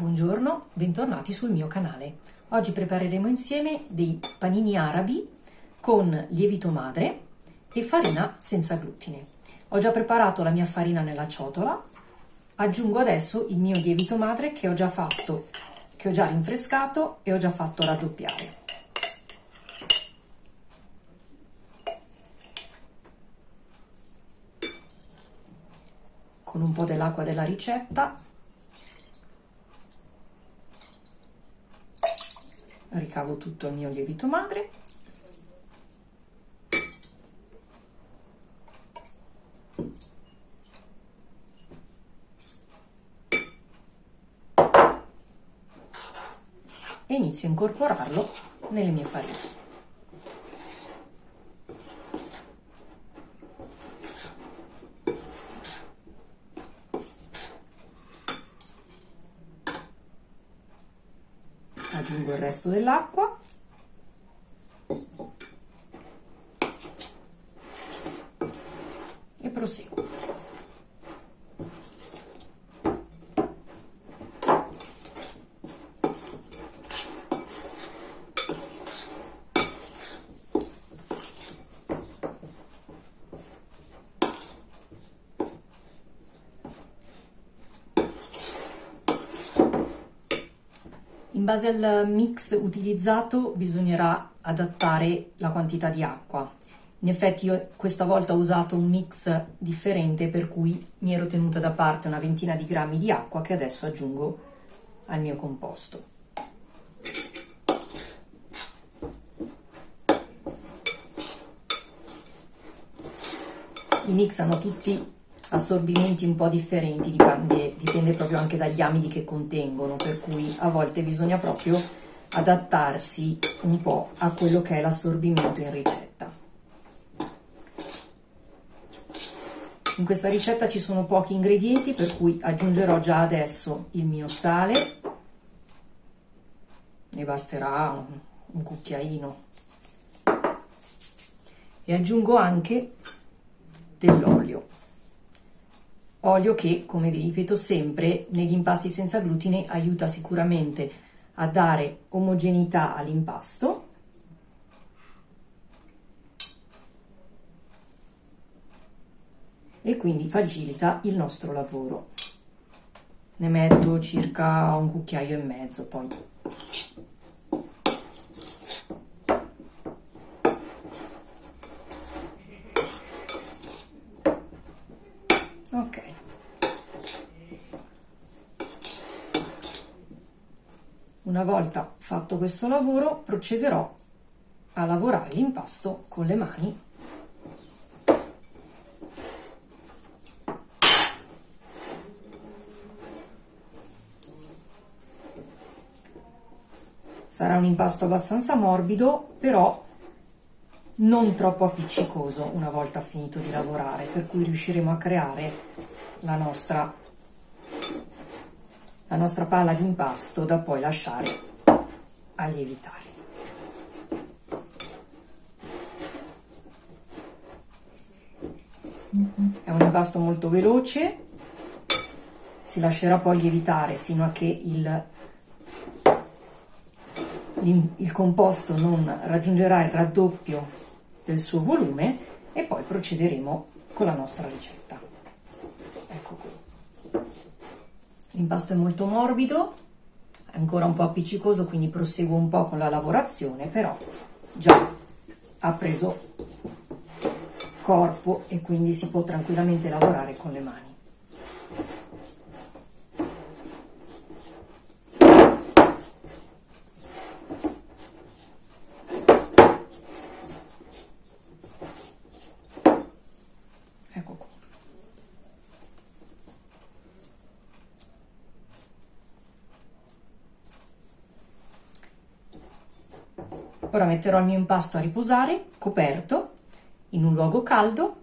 Buongiorno, bentornati sul mio canale. Oggi prepareremo insieme dei panini arabi con lievito madre e farina senza glutine. Ho già preparato la mia farina nella ciotola, aggiungo adesso il mio lievito madre che ho già rinfrescato e ho già fatto raddoppiare. Con un po' dell'acqua della ricetta ricavo tutto il mio lievito madre e inizio a incorporarlo nelle mie farine. Aggiungo il resto dell'acqua e proseguo. In base al mix utilizzato bisognerà adattare la quantità di acqua. In effetti io questa volta ho usato un mix differente, per cui mi ero tenuta da parte una ventina di grammi di acqua che adesso aggiungo al mio composto. I mix hanno tutti assorbimenti un po' differenti, dipende proprio anche dagli amidi che contengono, per cui a volte bisogna proprio adattarsi un po' a quello che è l'assorbimento in ricetta. In questa ricetta ci sono pochi ingredienti, per cui aggiungerò già adesso il mio sale, ne basterà un cucchiaino, e aggiungo anche dell'olio. Olio che, come vi ripeto sempre, negli impasti senza glutine aiuta sicuramente a dare omogeneità all'impasto e quindi facilita il nostro lavoro. Ne metto circa un cucchiaio e mezzo poi. Ok. Una volta fatto questo lavoro, procederò a lavorare l'impasto con le mani. Sarà un impasto abbastanza morbido, però non troppo appiccicoso una volta finito di lavorare, per cui riusciremo a creare la nostra palla di impasto da poi lasciare a lievitare. È un impasto molto veloce, si lascerà poi lievitare fino a che il composto non raggiungerà il raddoppio del suo volume e poi procederemo con la nostra ricetta. Ecco qui. L'impasto è molto morbido, è ancora un po' appiccicoso, quindi proseguo un po' con la lavorazione, però già ha preso corpo e quindi si può tranquillamente lavorare con le mani. Ora metterò il mio impasto a riposare, coperto, in un luogo caldo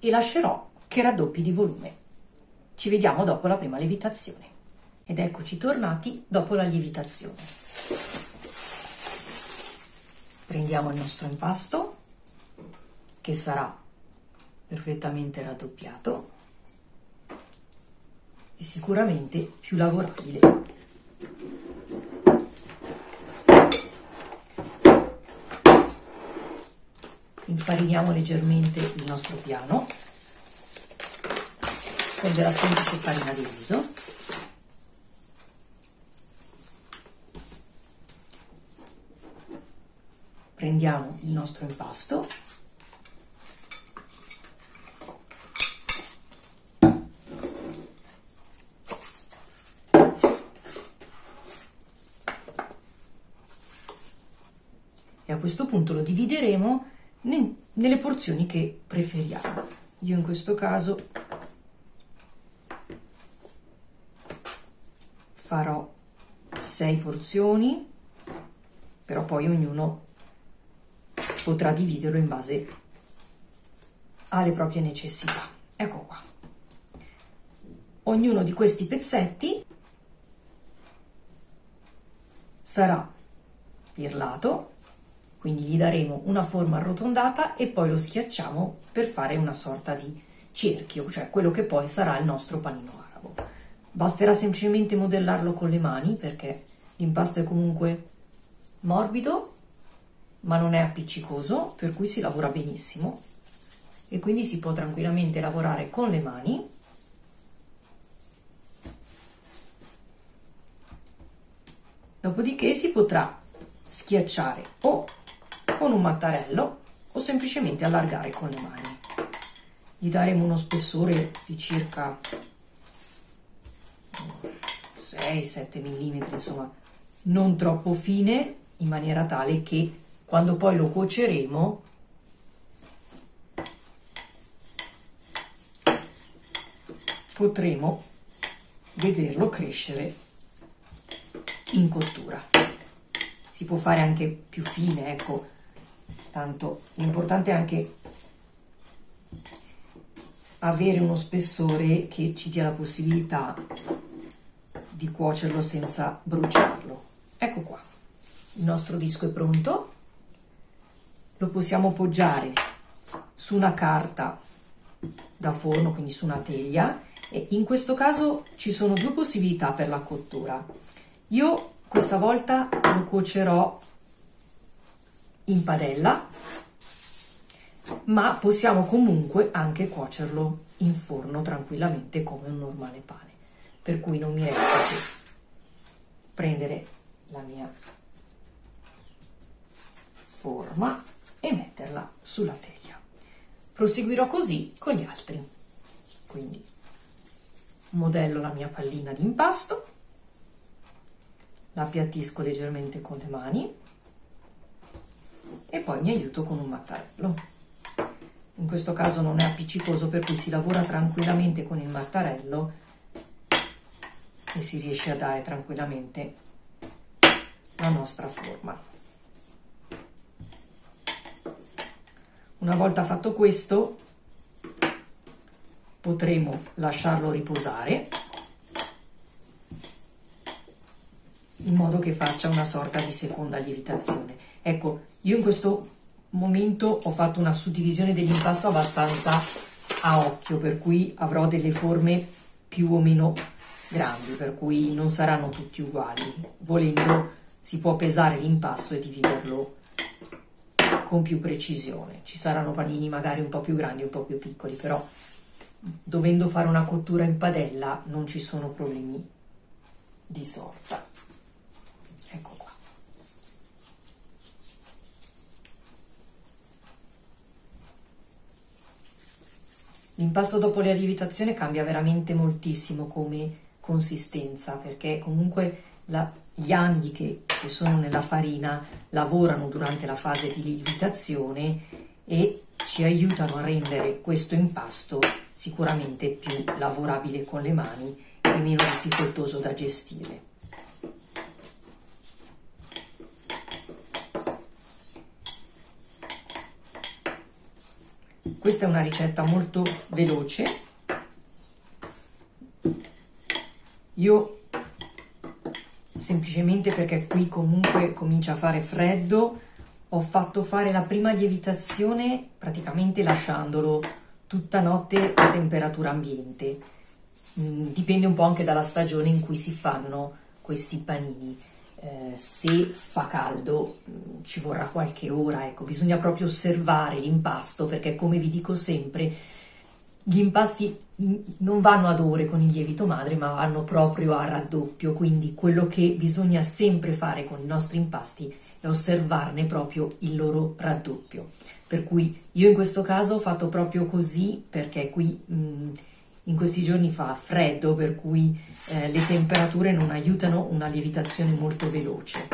e lascerò che raddoppi di volume. Ci vediamo dopo la prima lievitazione. Ed eccoci tornati dopo la lievitazione. Prendiamo il nostro impasto, che sarà perfettamente raddoppiato e sicuramente più lavorabile fariniamo leggermente il nostro piano con della semplice farina di riso. Prendiamo il nostro impasto, e a questo punto lo divideremo nelle porzioni che preferiamo. Io in questo caso farò 6 porzioni, però poi ognuno potrà dividerlo in base alle proprie necessità. Ecco qua. Ognuno di questi pezzetti sarà pirlato, quindi gli daremo una forma arrotondata e poi lo schiacciamo per fare una sorta di cerchio, cioè quello che poi sarà il nostro panino arabo. Basterà semplicemente modellarlo con le mani perché l'impasto è comunque morbido, ma non è appiccicoso, per cui si lavora benissimo e quindi si può tranquillamente lavorare con le mani . Dopodiché si potrà schiacciare o con un mattarello o semplicemente allargare con le mani. Gli daremo uno spessore di circa 6-7 mm, insomma non troppo fine, in maniera tale che quando poi lo cuoceremo potremo vederlo crescere in cottura. Si può fare anche più fine, ecco, tanto l'importante è anche avere uno spessore che ci dia la possibilità di cuocerlo senza bruciarlo. Ecco qua, il nostro disco è pronto. Lo possiamo poggiare su una carta da forno, quindi su una teglia, e in questo caso ci sono 2 possibilità per la cottura. Io questa volta lo cuocerò in padella, ma possiamo comunque anche cuocerlo in forno tranquillamente come un normale pane, per cui non mi resta che prendere la mia forma e metterla sulla teglia. Proseguirò così con gli altri. Quindi modello la mia pallina di impasto, la appiattisco leggermente con le mani e poi mi aiuto con un mattarello. In questo caso non è appiccicoso, per cui si lavora tranquillamente con il mattarello e si riesce a dare tranquillamente la nostra forma. Una volta fatto questo, potremo lasciarlo riposare in modo che faccia una sorta di seconda lievitazione. Ecco, io in questo momento ho fatto una suddivisione dell'impasto abbastanza a occhio, per cui avrò delle forme più o meno grandi, per cui non saranno tutti uguali. Volendo, si può pesare l'impasto e dividerlo con più precisione. Ci saranno panini magari un po' più grandi, un po' più piccoli, però dovendo fare una cottura in padella non ci sono problemi di sorta. Ecco qua. L'impasto dopo la lievitazione cambia veramente moltissimo come consistenza, perché comunque gli amidi che sono nella farina lavorano durante la fase di lievitazione e ci aiutano a rendere questo impasto sicuramente più lavorabile con le mani e meno difficoltoso da gestire. Questa è una ricetta molto veloce. Io semplicemente perché qui comunque comincia a fare freddo, ho fatto fare la prima lievitazione praticamente lasciandolo tutta notte a temperatura ambiente. Dipende un po' anche dalla stagione in cui si fanno questi panini. se fa caldo ci vorrà qualche ora, ecco, bisogna proprio osservare l'impasto, perché come vi dico sempre gli impasti non vanno ad ore con il lievito madre, ma vanno proprio a raddoppio, quindi quello che bisogna sempre fare con i nostri impasti è osservarne proprio il loro raddoppio. Per cui io in questo caso ho fatto proprio così, perché qui in questi giorni fa freddo, per cui le temperature non aiutano una lievitazione molto veloce,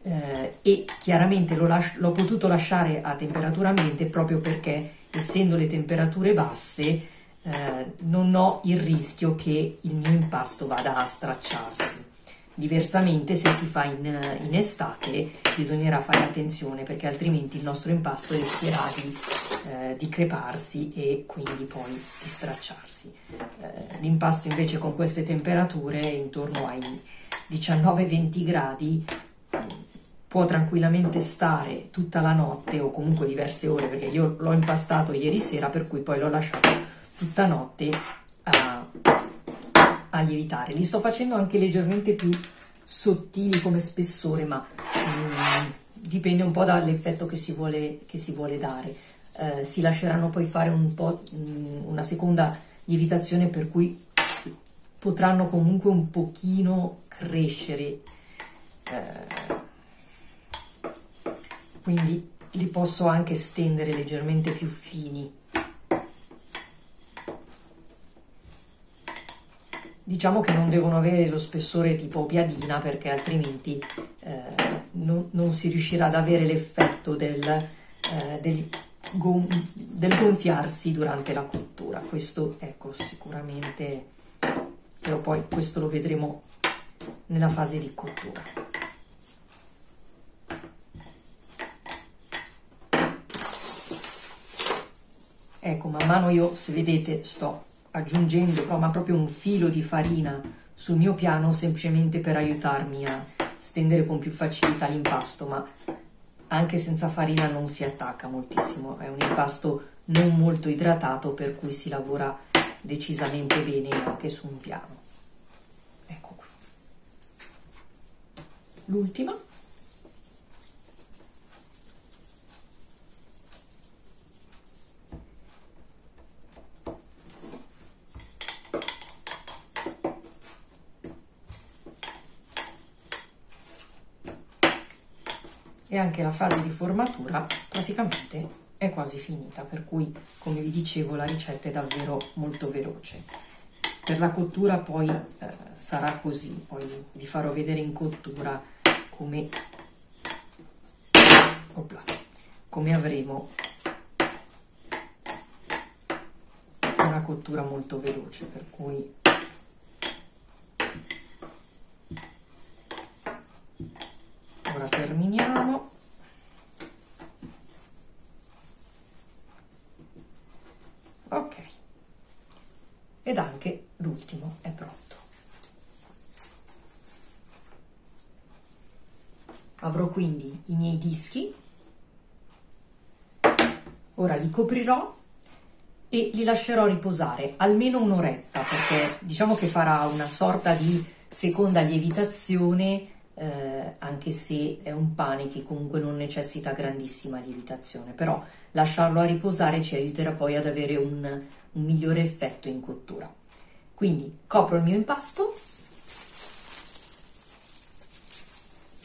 e chiaramente l'ho potuto lasciare a temperatura ambiente proprio perché, essendo le temperature basse, non ho il rischio che il mio impasto vada a stracciarsi. Diversamente, se si fa in estate, bisognerà fare attenzione, perché altrimenti il nostro impasto rischierà di creparsi e quindi poi di stracciarsi. L'impasto invece con queste temperature intorno ai 19-20 gradi può tranquillamente stare tutta la notte o comunque diverse ore, perché io l'ho impastato ieri sera, per cui poi l'ho lasciato tutta notte a lievitare. Li sto facendo anche leggermente più sottili come spessore, ma dipende un po' dall'effetto che si vuole dare. Si lasceranno poi fare un po' una seconda lievitazione, per cui potranno comunque un pochino crescere, quindi li posso anche stendere leggermente più fini. Diciamo che non devono avere lo spessore tipo piadina, perché altrimenti non si riuscirà ad avere l'effetto del gonfiarsi durante la cottura. Questo, ecco, sicuramente, però poi questo lo vedremo nella fase di cottura. Ecco, man mano io, se vedete, sto aggiungendo ma proprio un filo di farina sul mio piano, semplicemente per aiutarmi a stendere con più facilità l'impasto, ma anche senza farina non si attacca moltissimo, è un impasto non molto idratato, per cui si lavora decisamente bene anche su un piano. Ecco qui l'ultima. E anche la fase di formatura praticamente è quasi finita, per cui, come vi dicevo, la ricetta è davvero molto veloce. Per la cottura poi sarà così, poi vi farò vedere in cottura come avremo una cottura molto veloce, per cui ora terminiamo. Ok, ed anche l'ultimo è pronto. Avrò quindi i miei dischi, ora li coprirò e li lascerò riposare almeno un'oretta, perché diciamo che farà una sorta di seconda lievitazione. Anche se è un pane che comunque non necessita grandissima lievitazione, però lasciarlo a riposare ci aiuterà poi ad avere un migliore effetto in cottura. Quindi copro il mio impasto,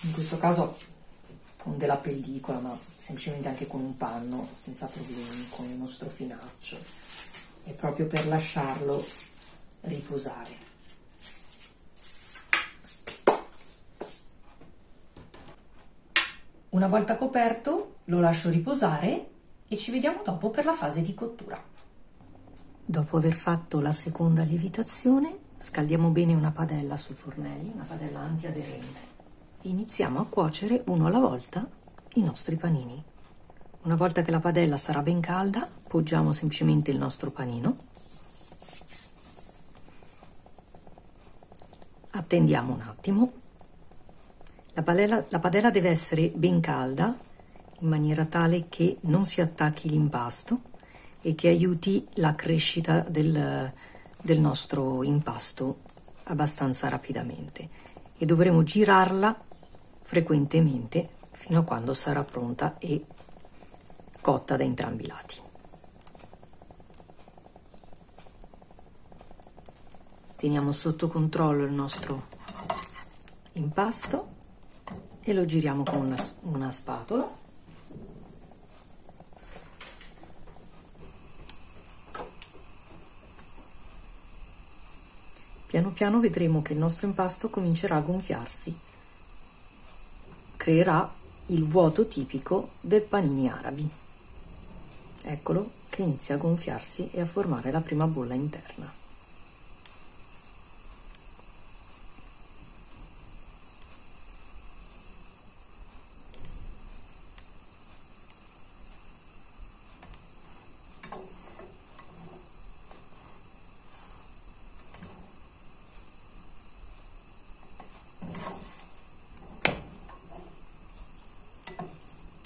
in questo caso con della pellicola, ma semplicemente anche con un panno, senza problemi, con uno strofinaccio, e proprio per lasciarlo riposare. Una volta coperto lo lascio riposare e ci vediamo dopo per la fase di cottura. Dopo aver fatto la seconda lievitazione, scaldiamo bene una padella sul fornello, una padella antiaderente, e iniziamo a cuocere uno alla volta i nostri panini. Una volta che la padella sarà ben calda, poggiamo semplicemente il nostro panino, attendiamo un attimo. La padella deve essere ben calda, in maniera tale che non si attacchi l'impasto e che aiuti la crescita del nostro impasto abbastanza rapidamente. E dovremo girarla frequentemente fino a quando sarà pronta e cotta da entrambi i lati. Teniamo sotto controllo il nostro impasto e lo giriamo con una spatola. Piano piano vedremo che il nostro impasto comincerà a gonfiarsi, creerà il vuoto tipico dei panini arabi. Eccolo che inizia a gonfiarsi e a formare la prima bolla interna.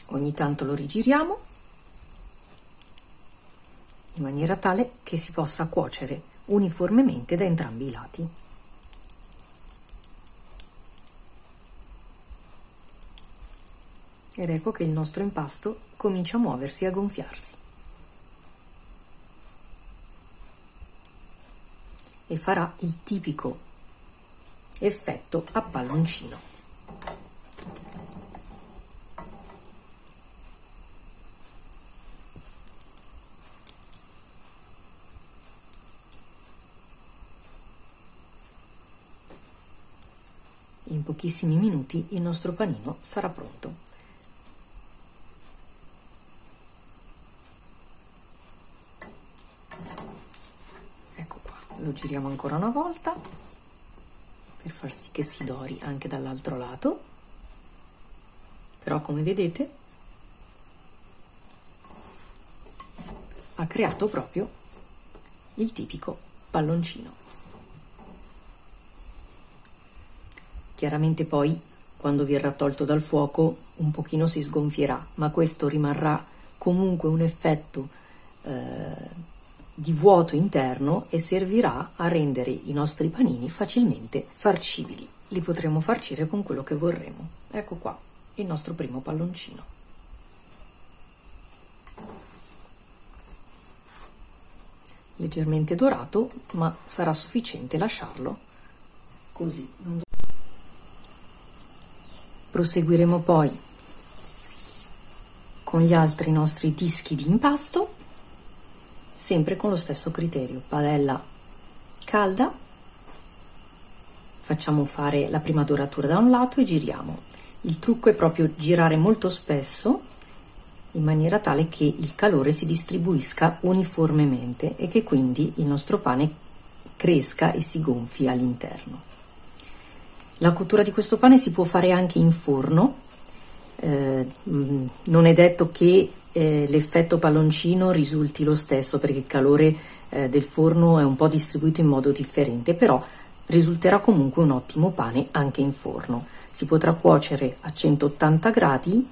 Ogni tanto lo rigiriamo in maniera tale che si possa cuocere uniformemente da entrambi i lati. Ed ecco che il nostro impasto comincia a muoversi e a gonfiarsi. E farà il tipico effetto a palloncino. In pochissimi minuti il nostro panino sarà pronto. Ecco qua, lo giriamo ancora una volta per far sì che si dori anche dall'altro lato, però come vedete ha creato proprio il tipico palloncino. Chiaramente poi, quando verrà tolto dal fuoco, un pochino si sgonfierà, ma questo rimarrà comunque un effetto di vuoto interno e servirà a rendere i nostri panini facilmente farcibili. Li potremo farcire con quello che vorremo. Ecco qua il nostro primo palloncino. Leggermente dorato, ma sarà sufficiente lasciarlo così. Proseguiremo poi con gli altri nostri dischi di impasto, sempre con lo stesso criterio, padella calda, facciamo fare la prima doratura da un lato e giriamo. Il trucco è proprio girare molto spesso in maniera tale che il calore si distribuisca uniformemente e che quindi il nostro pane cresca e si gonfi all'interno. La cottura di questo pane si può fare anche in forno, non è detto che l'effetto palloncino risulti lo stesso perché il calore del forno è un po' distribuito in modo differente, però risulterà comunque un ottimo pane anche in forno. Si potrà cuocere a 180 gradi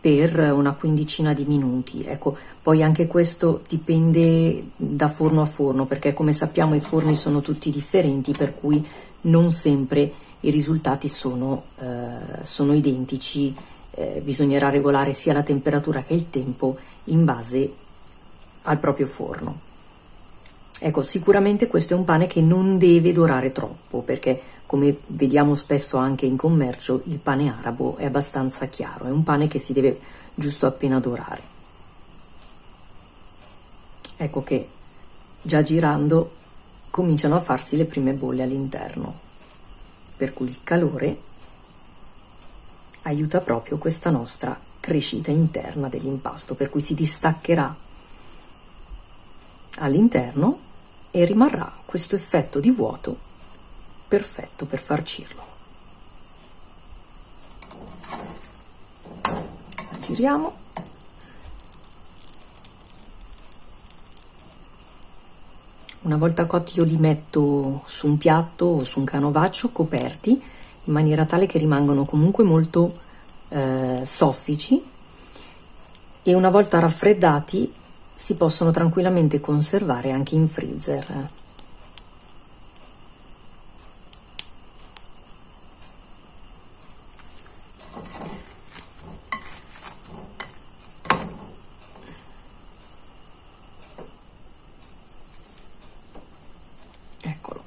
per una quindicina di minuti, ecco, poi anche questo dipende da forno a forno perché come sappiamo i forni sono tutti differenti, per cui non sempre i risultati sono identici, bisognerà regolare sia la temperatura che il tempo in base al proprio forno. Ecco, sicuramente questo è un pane che non deve dorare troppo, perché come vediamo spesso anche in commercio il pane arabo è abbastanza chiaro, è un pane che si deve giusto appena dorare. Ecco che già girando cominciano a farsi le prime bolle all'interno, per cui il calore aiuta proprio questa nostra crescita interna dell'impasto, per cui si distaccherà all'interno e rimarrà questo effetto di vuoto perfetto per farcirlo. Giriamo. Una volta cotti io li metto su un piatto o su un canovaccio coperti in maniera tale che rimangano comunque molto soffici, e una volta raffreddati si possono tranquillamente conservare anche in freezer. Eccolo,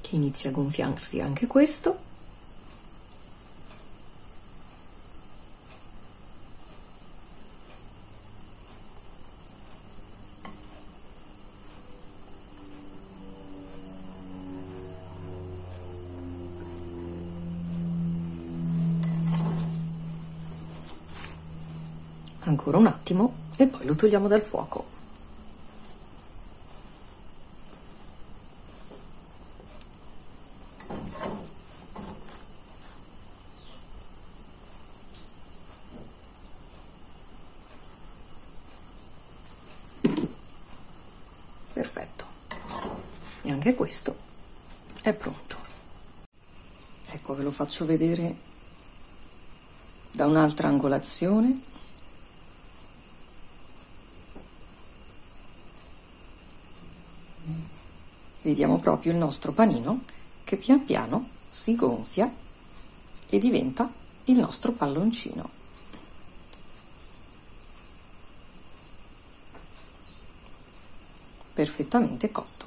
che inizia a gonfiarsi anche questo. Ancora un attimo e poi lo togliamo dal fuoco. Perfetto. E anche questo è pronto. Ecco, ve lo faccio vedere da un'altra angolazione. Vediamo proprio il nostro panino che pian piano si gonfia e diventa il nostro palloncino. Perfettamente cotto.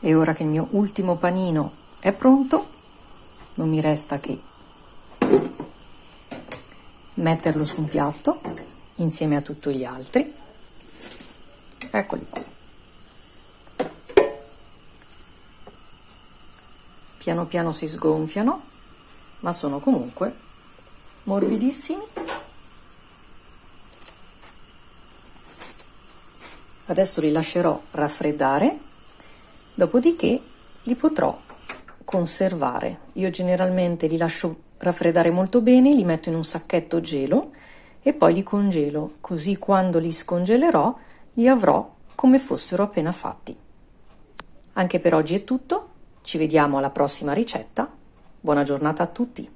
E ora che il mio ultimo panino è pronto, non mi resta che metterlo su un piatto insieme a tutti gli altri. Eccoli qui. Piano piano si sgonfiano, ma sono comunque morbidissimi. Adesso li lascerò raffreddare, dopodiché li potrò conservare. Io generalmente li lascio raffreddare molto bene, li metto in un sacchetto gelo e poi li congelo, così quando li scongelerò li avrò come fossero appena fatti. Anche per oggi è tutto. Ci vediamo alla prossima ricetta. Buona giornata a tutti!